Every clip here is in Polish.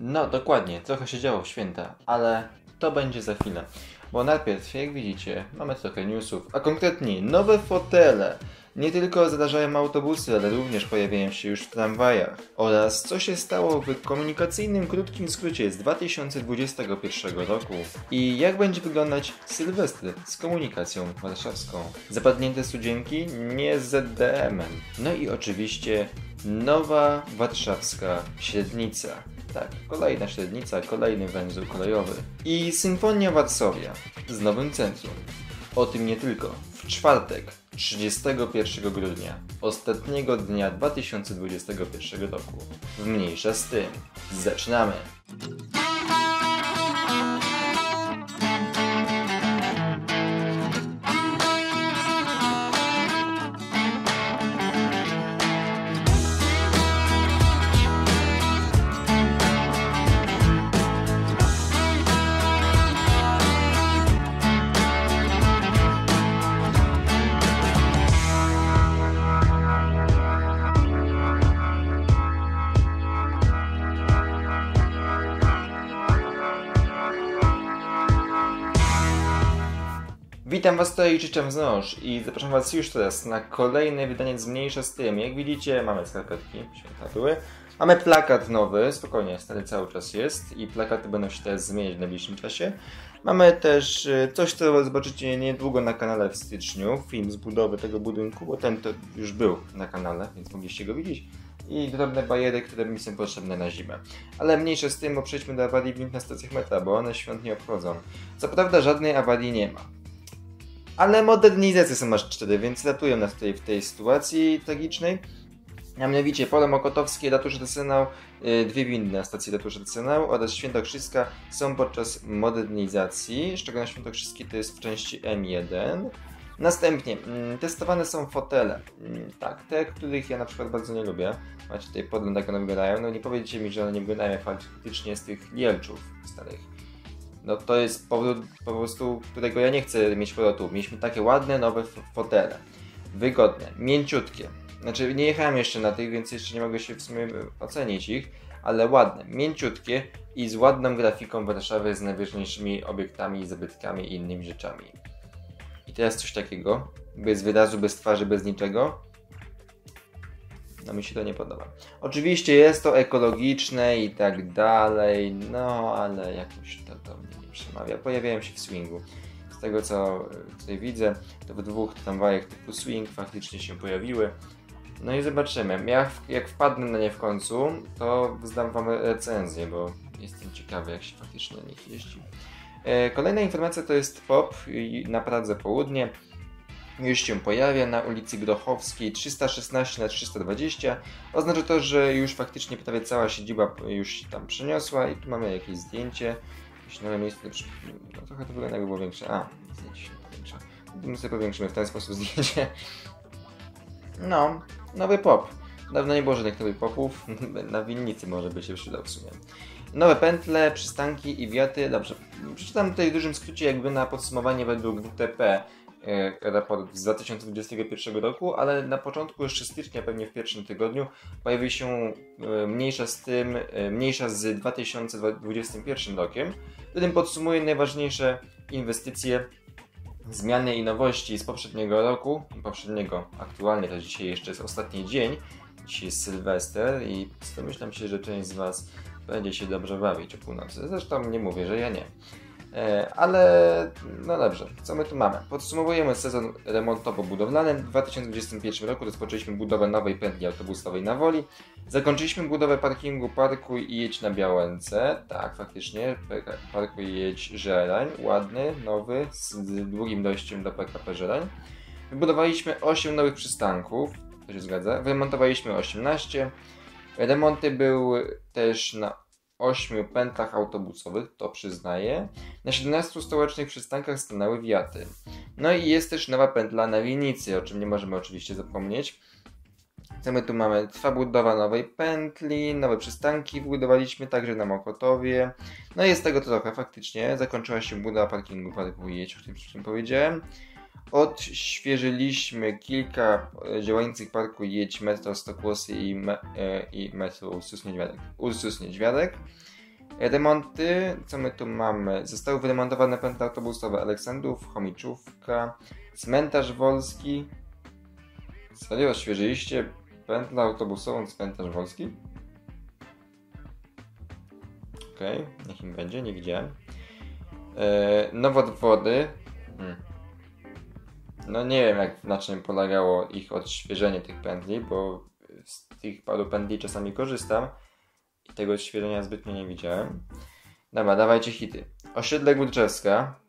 No dokładnie, trochę się działo w święta, ale to będzie za chwilę. Bo najpierw, jak widzicie, mamy trochę newsów, a konkretnie nowe fotele. Nie tylko zadarzają autobusy, ale również pojawiają się już w tramwajach. Oraz co się stało w komunikacyjnym krótkim skrócie z 2021 roku. I jak będzie wyglądać Sylwestry z komunikacją warszawską. Zapadnięte studzienki nie z ZDM-em. No i oczywiście nowa warszawska średnica. Tak, kolejna średnica, kolejny węzeł kolejowy. I Symfonia Varsovia z nowym centrum. O tym nie tylko. W czwartek, 31 grudnia, ostatniego dnia 2021 roku. W Mniejsza z tym. Zaczynamy! Witam Was tutaj i życzę wznosz i zapraszam Was już teraz na kolejne wydanie z Mniejsza z tym. Jak widzicie, mamy skarpetki, święta były. Mamy plakat nowy, spokojnie, stary cały czas jest i plakaty będą się teraz zmieniać w najbliższym czasie. Mamy też coś, co zobaczycie niedługo na kanale w styczniu, film z budowy tego budynku, bo ten to już był na kanale, więc mogliście go widzieć. I drobne bajery, które mi są potrzebne na zimę. Ale mniejsze z tym, bo przejdźmy do awarii wind na stacjach metra, bo one świąt nie obchodzą. Co prawda żadnej awarii nie ma. Ale modernizacje są aż 4, więc ratują nas tutaj w tej sytuacji tragicznej. A mianowicie pole mokotowskie, Ratusz Arsenał, dwie windy na stacji Ratusz Arsenał oraz Świętokrzyska są podczas modernizacji. Szczególnie Świętokrzyskie to jest w części M1. Następnie testowane są fotele. Tak, te, których ja na przykład bardzo nie lubię. Macie tutaj podgląd, jak one wyglądają. No nie powiedzcie mi, że one nie wyglądają jak faktycznie z tych Jelczów starych. No to jest powrót, po prostu, którego ja nie chcę mieć powrotu. Mieliśmy takie ładne, nowe fotele. Wygodne, mięciutkie. Znaczy nie jechałem jeszcze na tych, więc jeszcze nie mogę się w sumie ocenić ich. Ale ładne, mięciutkie i z ładną grafiką Warszawy z najważniejszymi obiektami, zabytkami i innymi rzeczami. I teraz coś takiego. Bez wyrazu, bez twarzy, bez niczego. No mi się to nie podoba. Oczywiście jest to ekologiczne i tak dalej, no ale jakoś to do mnie nie przemawia. Pojawiają się w Swingu. Z tego co tutaj widzę, to w dwóch tramwajach typu Swing faktycznie się pojawiły. No i zobaczymy. Ja jak wpadnę na nie w końcu, to zdam Wam recenzję, bo jestem ciekawy jak się faktycznie na nich jeździ. Kolejna informacja to jest POP na Pradze Południe. Już się pojawia na ulicy Grochowskiej 316×320. Oznacza to, że już faktycznie prawie cała siedziba już się tam przeniosła i tu mamy jakieś zdjęcie. Jakieś nowe miejsce, no, trochę to wygląda jakby było większe. A, zdjęcie się powiększa. My sobie powiększymy w ten sposób zdjęcie. No, nowy pop. Dawno nie było żadnych nowych popów. Na winnicy może by się przydał w sumie. Nowe pętle, przystanki i wiaty. Dobrze, przeczytam tutaj w dużym skrócie jakby na podsumowanie według WTP. Raport z 2021 roku, ale na początku, jeszcze stycznia, pewnie w pierwszym tygodniu, pojawi się mniejsza z 2021 rokiem, w którym podsumuje najważniejsze inwestycje, zmiany i nowości z poprzedniego roku, aktualnie, to dzisiaj jeszcze jest ostatni dzień, dzisiaj jest Sylwester i domyślam się, że część z Was będzie się dobrze bawić o północy, zresztą nie mówię, że ja nie. Ale no dobrze, co my tu mamy? Podsumowujemy sezon remontowo-budowlany. W 2021 roku rozpoczęliśmy budowę nowej pętli autobusowej na Woli. Zakończyliśmy budowę parkingu Parkuj i Jedź na Białęce. Tak, faktycznie, Parkuj i Jedź Żerań, ładny, nowy, z długim dojściem do PKP Żerań. Wybudowaliśmy 8 nowych przystanków, to się zgadza. Wyremontowaliśmy 18. Remonty były też na 8 pętlach autobusowych, to przyznaję. Na 17 stołecznych przystankach stanęły wiaty. No i jest też nowa pętla na winnicy, o czym nie możemy oczywiście zapomnieć. Co my tu mamy? Trwa budowa nowej pętli, nowe przystanki wybudowaliśmy także na Mokotowie. No i jest tego trochę faktycznie. Zakończyła się budowa parkingu Parkujecie, o tym wszystkim powiedziałem. Odświeżyliśmy kilka działających parków Jedź, Metro Stokłosy i Metro Ursus Niedźwiadek. Remonty, co my tu mamy? Zostały wyremontowane pętle autobusowe Aleksandrów, Chomiczówka, Cmentarz Wolski. Serio, odświeżyliście pętlę autobusową Cmentarz Wolski? Okej, niech im będzie, nie widziałem. Nowodwody. No nie wiem, jak na czym polegało ich odświeżenie tych pętli, bo z tych paru pętli czasami korzystam i tego odświeżenia zbytnio nie widziałem. Dobra, dawajcie hity. Osiedle Górczewska,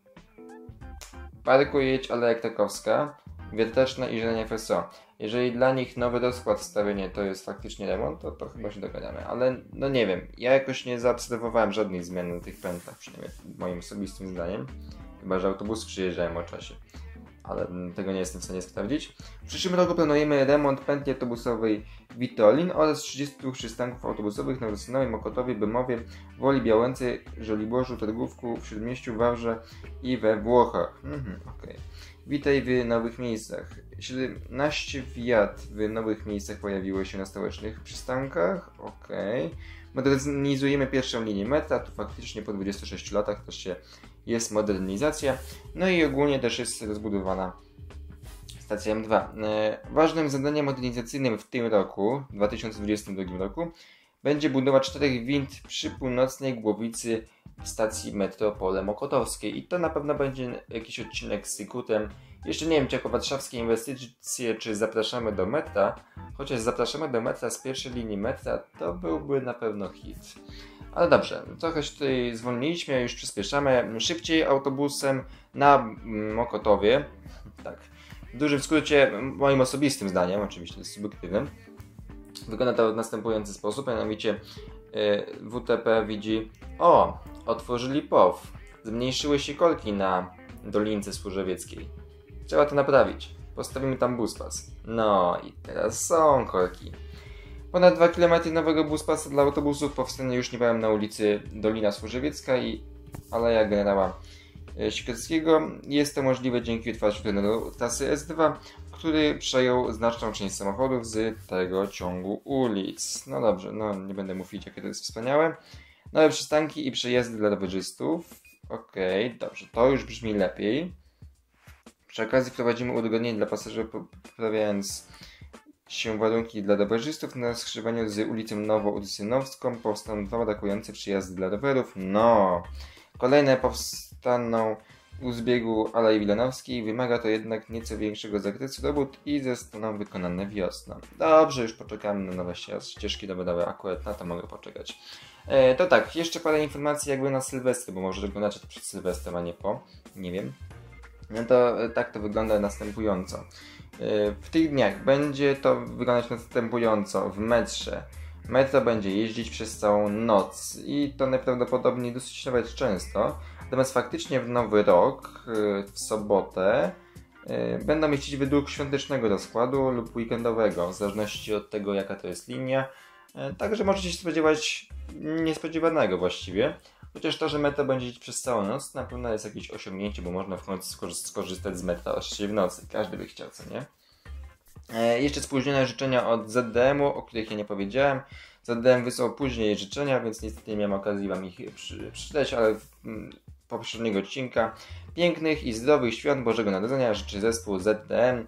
Parkuj i Jedź, Aleja Krakowska, Wierteczna i Zielenia FSO. Jeżeli dla nich nowy rozkład stawienie to jest faktycznie remont, to chyba się dogadamy, ale no nie wiem, ja jakoś nie zaobserwowałem żadnych zmian na tych pętlach, przynajmniej moim osobistym zdaniem, chyba że autobus przyjeżdżałem o czasie, ale tego nie jestem w stanie sprawdzić. W przyszłym roku planujemy remont pętli autobusowej Witolin oraz 30 przystanków autobusowych na Rusynowej, Mokotowie, Bymowie, Woli Białęcej, Żoliborzu, Targówku, w Śródmieściu, Wawrze i we Włochach. Okej. Witaj w nowych miejscach. 17 wiat w nowych miejscach pojawiło się na stołecznych przystankach. Okej. Modernizujemy pierwszą linię metra, tu faktycznie po 26 latach też jest modernizacja. No i ogólnie też jest rozbudowana stacja M2. Ważnym zadaniem modernizacyjnym w tym roku, 2022 roku, będzie budowa 4 wind przy północnej głowicy stacji Metropole Mokotowskiej. I to na pewno będzie jakiś odcinek z Cykutem. Jeszcze nie wiem, czy jako warszawskie inwestycje, czy zapraszamy do metra. Chociaż zapraszamy do metra z pierwszej linii metra, to byłby na pewno hit. Ale dobrze, trochę się tutaj zwolniliśmy, już przyspieszamy. Szybciej autobusem na Mokotowie. Tak, w dużym skrócie, moim osobistym zdaniem, oczywiście jest subiektywnym. Wygląda to w następujący sposób, mianowicie WTP widzi, o, otworzyli POP, zmniejszyły się korki na Dolince Służewieckiej. Trzeba to naprawić, postawimy tam buspas. No i teraz są korki. Ponad 2 km nowego buspasa dla autobusów powstanie już niebawem na ulicy Dolina Służewiecka i Aleja Generała Sikorskiego. Jest to możliwe dzięki utworzeniu trasy S2, który przejął znaczną część samochodów z tego ciągu ulic. No dobrze, no nie będę mówić, jakie to jest wspaniałe. Nowe przystanki i przejazdy dla rowerzystów. Okej, dobrze, to już brzmi lepiej. Przy okazji wprowadzimy udogodnienie dla pasażerów, poprawiając się warunki dla rowerzystów. Na skrzyżowaniu z ulicą Nowo-Udysynowską powstaną 2 brakujące przyjazdy dla rowerów. No, kolejne powstaną u zbiegu Alei Wilanowskiej, wymaga to jednak nieco większego zakresu robót i zostaną wykonane wiosną. Dobrze, już poczekamy na nowe ścieżki dowodowe, akurat na to mogę poczekać. To tak, jeszcze parę informacji jakby na Sylwestry, bo może oglądacie to przed Sylwestrem, a nie po, nie wiem. No to tak to wygląda następująco. W tych dniach będzie to wyglądać następująco w metrze. Metro będzie jeździć przez całą noc i to najprawdopodobniej dosyć nawet często. Natomiast faktycznie w nowy rok, w sobotę, będą mieścić według świątecznego rozkładu lub weekendowego, w zależności od tego, jaka to jest linia. Także możecie się spodziewać niespodziewanego właściwie. Chociaż to, że metro będzie iść przez całą noc, na pewno jest jakieś osiągnięcie, bo można w końcu skorzystać z metra oczywiście w nocy. Każdy by chciał, co nie? Jeszcze spóźnione życzenia od ZDM-u, o których ja nie powiedziałem. ZDM wysłał później życzenia, więc niestety nie miałem okazji wam ich przeczytać, ale poprzedniego odcinka. Pięknych i zdrowych świąt Bożego Narodzenia życzy zespół ZDM.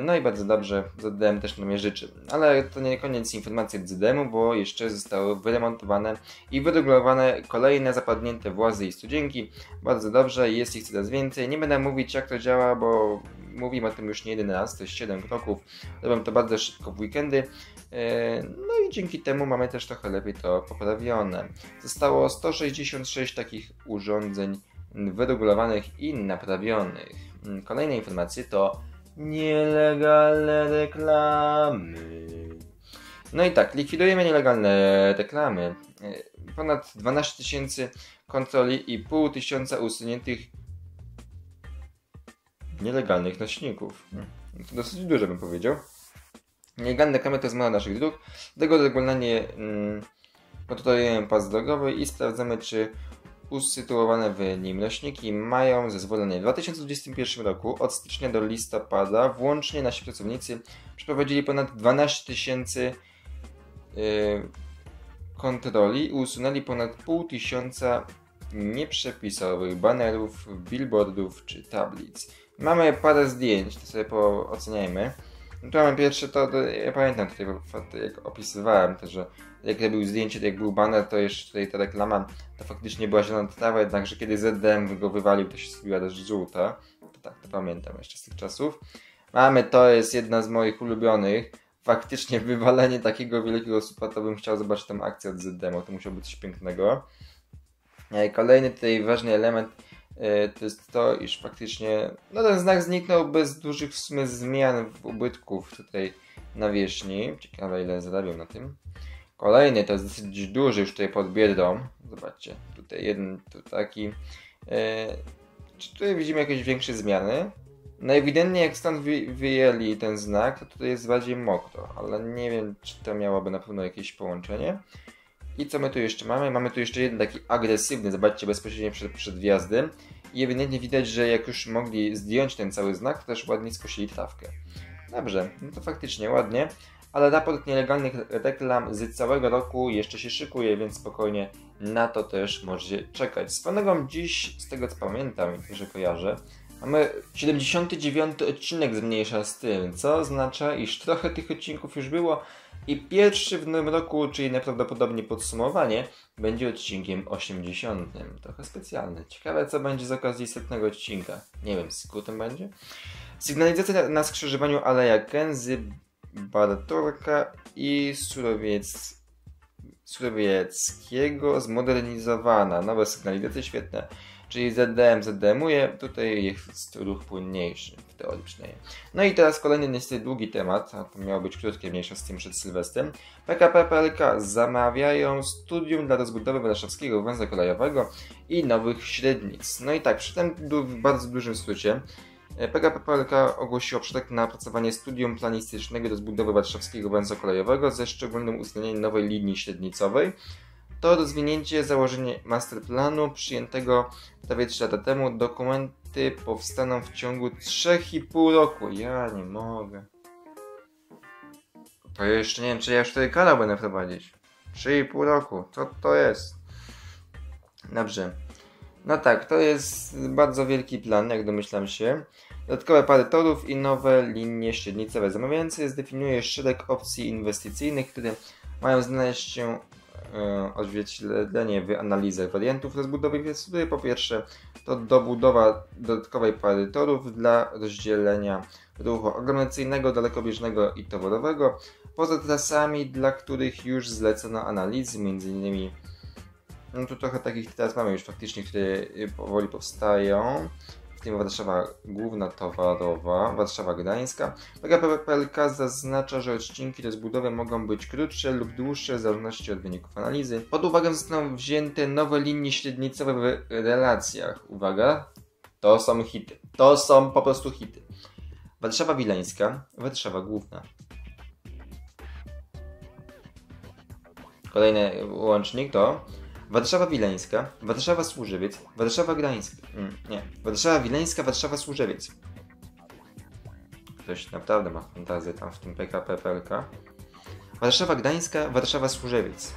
No i bardzo dobrze, ZDM też nam je życzy. Ale to nie koniec informacji od ZDM-u, bo jeszcze zostały wyremontowane i wyregulowane kolejne zapadnięte włazy i studzienki. Bardzo dobrze, jest ich coraz więcej. Nie będę mówić, jak to działa, bo mówimy o tym już nie jeden raz, to jest 7 kroków. Robię to bardzo szybko w weekendy. No i dzięki temu mamy też trochę lepiej to poprawione. Zostało 166 takich urządzeń wyregulowanych i naprawionych. Kolejne informacje to nielegalne reklamy. No i tak, likwidujemy nielegalne reklamy. Ponad 12 000 kontroli i 500 usuniętych nielegalnych nośników. To dosyć dużo, bym powiedział. Nielegalne reklamy to zmiana naszych dróg. Dlatego regularnie kontrolujemy pas drogowy i sprawdzamy, czy usytuowane w nim nośniki mają zezwolenie. W 2021 roku od stycznia do listopada włącznie nasi pracownicy przeprowadzili ponad 12 000 kontroli i usunęli ponad 500 nieprzepisowych banerów, billboardów czy tablic. Mamy parę zdjęć, to sobie oceniajmy. No tu mamy pierwsze to, ja pamiętam tutaj, jak opisywałem to, że jak robił zdjęcie, to jak był baner, to jeszcze tutaj ta reklama, to faktycznie była zielona trawa, jednakże kiedy ZDM go wywalił, to się zrobiła też żółta. To tak, to pamiętam jeszcze z tych czasów. Mamy, to jest jedna z moich ulubionych. Faktycznie wywalenie takiego wielkiego słupa, to bym chciał zobaczyć tę akcję od ZDM-u, to musiało być coś pięknego. Kolejny tutaj ważny element to jest to, iż faktycznie no ten znak zniknął bez dużych w sumie zmian w ubytków tutaj na wierzchni. Ciekawe ile zarabią na tym. Kolejny to jest dosyć duży już tutaj pod Biedrą. Zobaczcie, tutaj jeden tu taki. Czy tutaj widzimy jakieś większe zmiany? No ewidentnie jak stąd wyjęli ten znak, to tutaj jest bardziej mokro, ale nie wiem czy to miałoby na pewno jakieś połączenie. I co my tu jeszcze mamy? Mamy tu jeszcze jeden taki agresywny, zobaczcie, bezpośrednio przed wjazdem. I ewidentnie widać, że jak już mogli zdjąć ten cały znak, to też ładnie skusili trawkę. Dobrze, no to faktycznie ładnie, ale raport nielegalnych reklam z całego roku jeszcze się szykuje, więc spokojnie na to też możecie czekać. Swoją dziś, z tego co pamiętam i że kojarzę, mamy 79 odcinek z Mniejsza z tym, co oznacza, iż trochę tych odcinków już było i pierwszy w nowym roku, czyli najprawdopodobniej podsumowanie, będzie odcinkiem 80. Trochę specjalny. Ciekawe co będzie z okazji 100 odcinka. Nie wiem, z kutem będzie. Sygnalizacja na skrzyżowaniu Aleja Kęzy, Bartorka i Surowieckiego zmodernizowana. Nowe sygnalizacje świetne. Czyli ZDM-uje, tutaj jest ruch płynniejszy, w teorii przynajmniej. No i teraz kolejny niestety długi temat, a to miało być krótkie, mniejsza z tym przed Sylwestrem. PKP PLK zamawiają studium dla rozbudowy warszawskiego węzła kolejowego i nowych średnic. No i tak, przy tym w bardzo dużym skrócie PKP PLK ogłosiło przetarg na opracowanie studium planistycznego rozbudowy warszawskiego węzła kolejowego ze szczególnym uwzględnieniem nowej linii średnicowej. To rozwinięcie założenie masterplanu przyjętego prawie 3 lata temu. Dokumenty powstaną w ciągu 3,5 roku. Ja nie mogę. To jeszcze nie wiem, czy ja już tutaj kanał będę prowadzić. 3,5 roku. Co to jest? Dobrze. No tak, to jest bardzo wielki plan, jak domyślam się. Dodatkowe pary torów i nowe linie średnicowe. Zamawiający zdefiniuje szereg opcji inwestycyjnych, które mają znaleźć się odzwierciedlenie w analizach wariantów rozbudowy infrastruktury. Po pierwsze to dobudowa dodatkowej pary torów dla rozdzielenia ruchu aglomeracyjnego, dalekobieżnego i towarowego poza trasami, dla których już zlecono analizy, m.in. no tu trochę takich teraz mamy już faktycznie, które powoli powstają, w tym Warszawa Główna Towarowa, Warszawa Gdańska. PKP PLK zaznacza, że odcinki rozbudowy mogą być krótsze lub dłuższe w zależności od wyników analizy. Pod uwagę zostaną wzięte nowe linie średnicowe w relacjach. Uwaga, to są hity. To są po prostu hity. Warszawa Wileńska, Warszawa Główna. Kolejny łącznik to Warszawa Wileńska, Warszawa Służewiec, Warszawa Gdańska. Nie, Warszawa Wileńska, Warszawa Służewiec. Ktoś naprawdę ma fantazję tam w tym PKP PLK. Warszawa Gdańska, Warszawa Służewiec.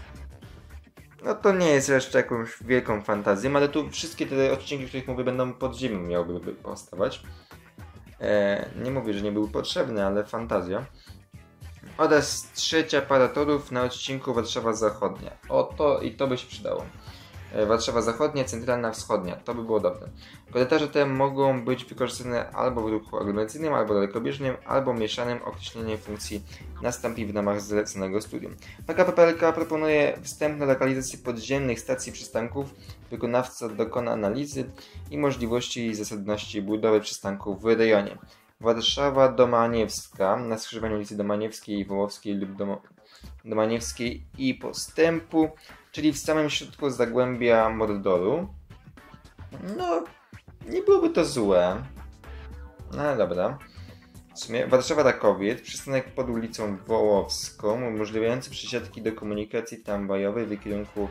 No to nie jest jeszcze jakąś wielką fantazją, ale tu wszystkie te odcinki, o których mówię, będą pod ziemią, miałyby powstawać. Nie mówię, że nie były potrzebne, ale fantazja. Oraz trzecia para torów na odcinku Warszawa Zachodnia. O, to i to by się przydało. Warszawa Zachodnia, Centralna Wschodnia. To by było dobre. Korytarze te mogą być wykorzystane albo w ruchu aglomeracyjnym, albo dalekobieżnym, albo mieszanym. Określenie funkcji nastąpi w ramach zleconego studium. PKP PLK proponuje wstępne lokalizacje podziemnych stacji przystanków. Wykonawca dokona analizy i możliwości i zasadności budowy przystanków w rejonie. Warszawa Domaniewska na skrzyżowaniu ulicy Domaniewskiej i Wołowskiej lub Domaniewskiej i Postępu, czyli w samym środku zagłębia Mordoru. No, nie byłoby to złe. No dobra. W sumie Warszawa Rakowiec, przystanek pod ulicą Wołowską, umożliwiający przesiadki do komunikacji tramwajowej w kierunku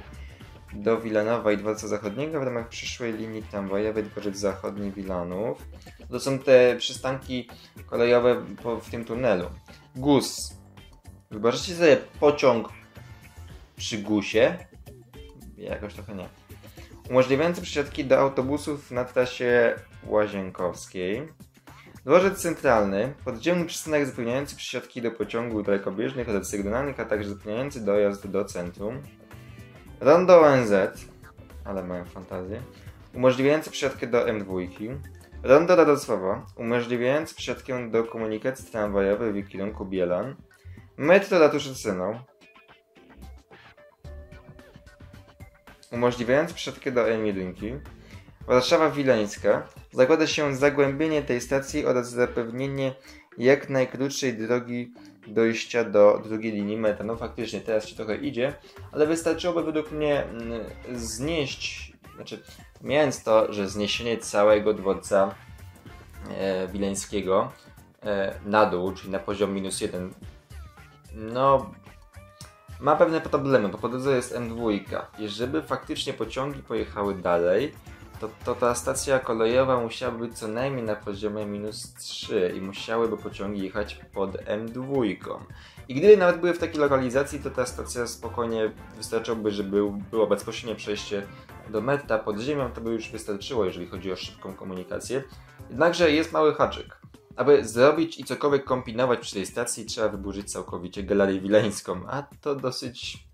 do Wilanowa i Dworca Zachodniego w ramach przyszłej linii tramwajowej Dworzec Zachodni Wilanów. To są te przystanki kolejowe w tym tunelu. GUS. Wyobraźcie sobie pociąg przy GUS-ie, jakoś trochę nie, umożliwiający przesiadki do autobusów na trasie łazienkowskiej. Dworzec Centralny, podziemny przystanek zapewniający przesiadki do pociągów dalekobieżnych oraz sygnalnych, a także zapewniający dojazd do centrum. Rondo ONZ, ale mają fantazję, umożliwiający przesiadkę do M2. Rondo Radosława, umożliwiający przesiadkę do komunikacji tramwajowej w kierunku Bielan. Metro Ratuszyńska, umożliwiający przesiadkę do M1. Warszawa Wileńska, zakłada się zagłębienie tej stacji oraz zapewnienie jak najkrótszej drogi dojścia do drugiej linii metra. No faktycznie teraz się trochę idzie, ale wystarczyłoby według mnie znieść, znaczy pomijając to, że zniesienie całego dworca wileńskiego na dół, czyli na poziom -1, no ma pewne problemy, bo po drodze jest M2 i żeby faktycznie pociągi pojechały dalej, to ta stacja kolejowa musiała być co najmniej na poziomie -3 i musiałyby pociągi jechać pod M2. I gdyby nawet były w takiej lokalizacji, to ta stacja spokojnie wystarczyłoby, żeby było bezpośrednie przejście do metra pod ziemią, to by już wystarczyło, jeżeli chodzi o szybką komunikację. Jednakże jest mały haczyk. Aby zrobić i cokolwiek kombinować przy tej stacji, trzeba wyburzyć całkowicie Galerię Wileńską, a to dosyć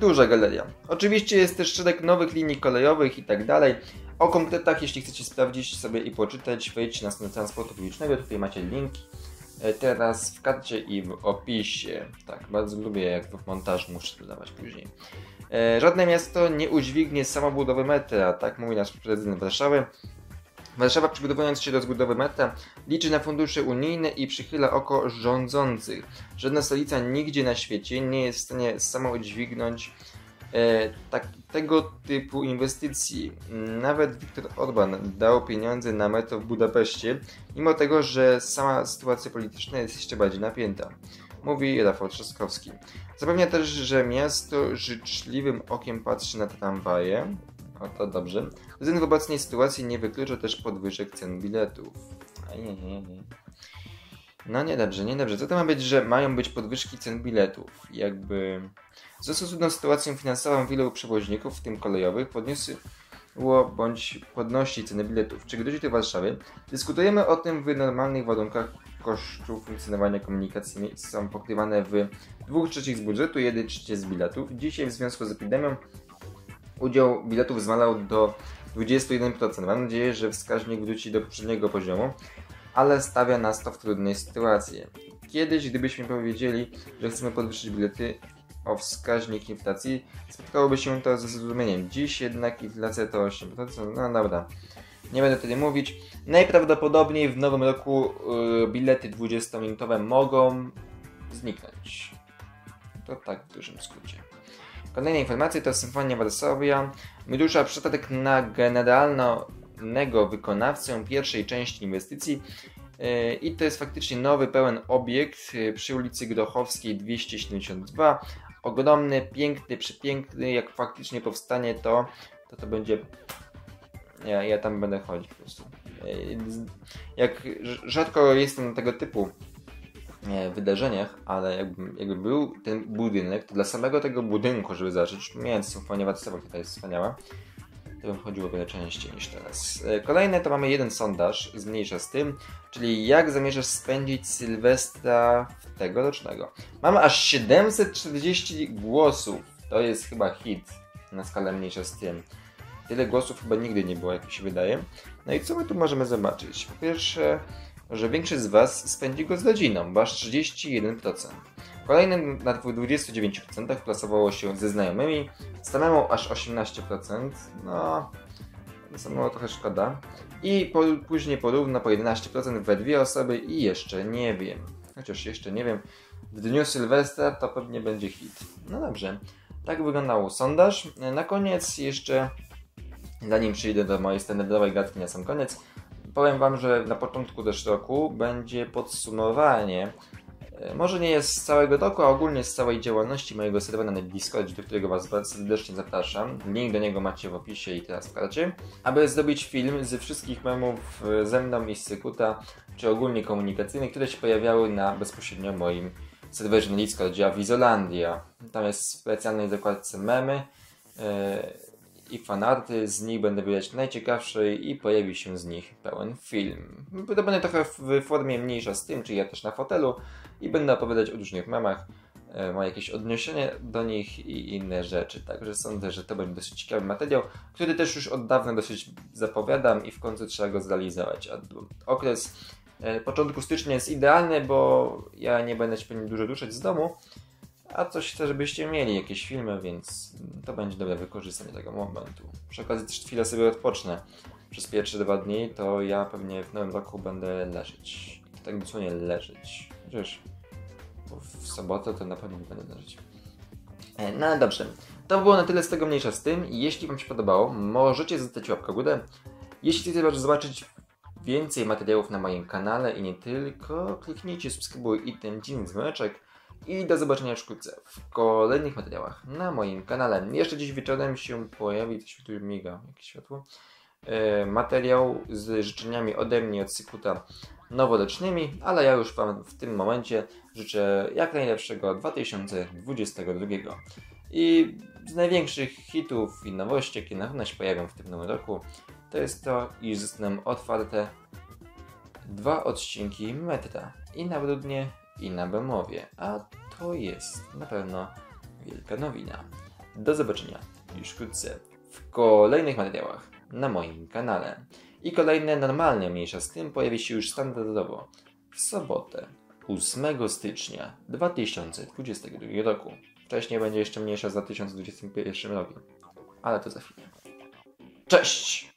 duża galeria. Oczywiście jest też szereg nowych linii kolejowych i tak dalej. O konkretach, jeśli chcecie sprawdzić sobie i poczytać, wejdźcie na stronę transportu publicznego, tutaj macie linki. Teraz w karcie i w opisie. Tak, bardzo lubię, jak to w montażu muszę dodawać później. Żadne miasto nie udźwignie samobudowy metra, tak mówi nasz prezydent Warszawy. Warszawa, przygotowując się do zbudowy metra, liczy na fundusze unijne i przychyla oko rządzących. Żadna stolica nigdzie na świecie nie jest w stanie sama udźwignąć tego typu inwestycji. Nawet Viktor Orban dał pieniądze na metro w Budapeszcie, mimo tego, że sama sytuacja polityczna jest jeszcze bardziej napięta. Mówi Rafał Trzaskowski. Zapewnia też, że miasto życzliwym okiem patrzy na tramwaje. O, to dobrze. Prezydent w obecnej sytuacji nie wyklucza też podwyżek cen biletów. No niedobrze. Co to ma być, że mają być podwyżki cen biletów? Jakby... Zresztą trudną sytuacją finansową wielu przewoźników, w tym kolejowych, podniosło bądź podnosi ceny biletów. Czy gdyż tu w Warszawie dyskutujemy o tym w normalnych warunkach kosztów funkcjonowania komunikacji są pokrywane w 2/3 z budżetu, 1/3 z biletów. Dzisiaj w związku z epidemią udział biletów zmalał do 21%. Mam nadzieję, że wskaźnik wróci do poprzedniego poziomu, ale stawia nas to w trudnej sytuacji. Kiedyś, gdybyśmy powiedzieli, że chcemy podwyższyć bilety o wskaźnik inflacji, spotkałoby się to ze zrozumieniem. Dziś jednak inflacja to 8%. No dobra, nie będę tyle mówić. Najprawdopodobniej w nowym roku bilety 20-minutowe mogą zniknąć. To tak w dużym skrócie. Kolejne informacje to Symfonia Varsovia. Wydłuża przetarg na generalnego wykonawcę pierwszej części inwestycji i to jest faktycznie nowy, pełen obiekt przy ulicy Grochowskiej 272. Ogromny, piękny, przepiękny. Jak faktycznie powstanie to będzie... Ja tam będę chodzić po prostu. Jak rzadko jestem na tego typu wydarzeniach, ale jakby był ten budynek, to dla samego tego budynku, żeby zacząć, więc Symfonia Varsovia tutaj jest wspaniała, to bym chodził o wiele częściej niż teraz. Kolejne to mamy jeden sondaż z Mniejsza Z tym, czyli jak zamierzasz spędzić Sylwestra tegorocznego. Mamy aż 740 głosów, to jest chyba hit na skalę Mniejsza Z tym. Tyle głosów chyba nigdy nie było, jak mi się wydaje. No i co my tu możemy zobaczyć? Po pierwsze, że większość z Was spędzi go z rodziną, bo aż 31%. Kolejnym na 29% plasowało się ze znajomymi, samemu aż 18%, no samemu trochę szkoda. I później porówno po 11% we dwie osoby i jeszcze nie wiem. Chociaż jeszcze nie wiem, w dniu Sylwestra to pewnie będzie hit. No dobrze, tak wyglądał sondaż. Na koniec jeszcze, zanim przyjdę do mojej standardowej gadki na sam koniec, powiem Wam, że na początku też roku będzie podsumowanie, może nie jest z całego roku, a ogólnie z całej działalności mojego serwera na Discordzie, do którego Was bardzo serdecznie zapraszam. Link do niego macie w opisie i teraz w karcie. Aby zrobić film ze wszystkich memów ze mną i z Cykuta, czy ogólnie komunikacyjnych, które się pojawiały na bezpośrednio moim Serwerzy Nielicka rodzi Awizolandia. Tam jest w specjalnej dokładce memy i fanarty, z nich będę wybierać najciekawsze i pojawi się z nich pełen film. To będę trochę w formie Mniejsza z tym, czyli ja też na fotelu, i będę opowiadać o różnych memach, ma jakieś odniesienie do nich i inne rzeczy. Także sądzę, że to będzie dosyć ciekawy materiał, który też już od dawna dosyć zapowiadam i w końcu trzeba go zrealizować. A okres początku stycznia jest idealny, bo ja nie będę się pewnie dużo ruszać z domu, a coś chcę, żebyście mieli jakieś filmy, więc to będzie dobre wykorzystanie tego momentu. Przy okazji też chwilę sobie odpocznę. Przez pierwsze 2 dni to ja pewnie w nowym roku będę leżeć. Tak dosłownie leżeć. Przecież w sobotę to na pewno nie będę leżeć. No ale dobrze. To było na tyle z tego Mniejsza z tym. Jeśli wam się podobało, możecie zostawić łapkę w górę. Jeśli chcecie zobaczyć więcej materiałów na moim kanale i nie tylko, kliknijcie subskrybuj i ten dziwny dzwoneczek. I do zobaczenia wkrótce w kolejnych materiałach na moim kanale. Jeszcze dziś wieczorem się pojawi, coś tu miga, jakieś światło, materiał z życzeniami ode mnie, od Cykuta, noworocznymi, ale ja już wam w tym momencie życzę jak najlepszego 2022. I z największych hitów i nowości, jakie na pewno się pojawią w tym nowym roku, to jest to, iż zostaną otwarte 2 odcinki Metra, i na Brudnie, i na Bemowie, a to jest na pewno wielka nowina. Do zobaczenia już wkrótce w kolejnych materiałach na moim kanale. I kolejne normalne Mniejsza z tym pojawi się już standardowo w sobotę 8 stycznia 2022 roku. Wcześniej będzie jeszcze mniejsza z 2021 rokiem, ale to za chwilę. Cześć!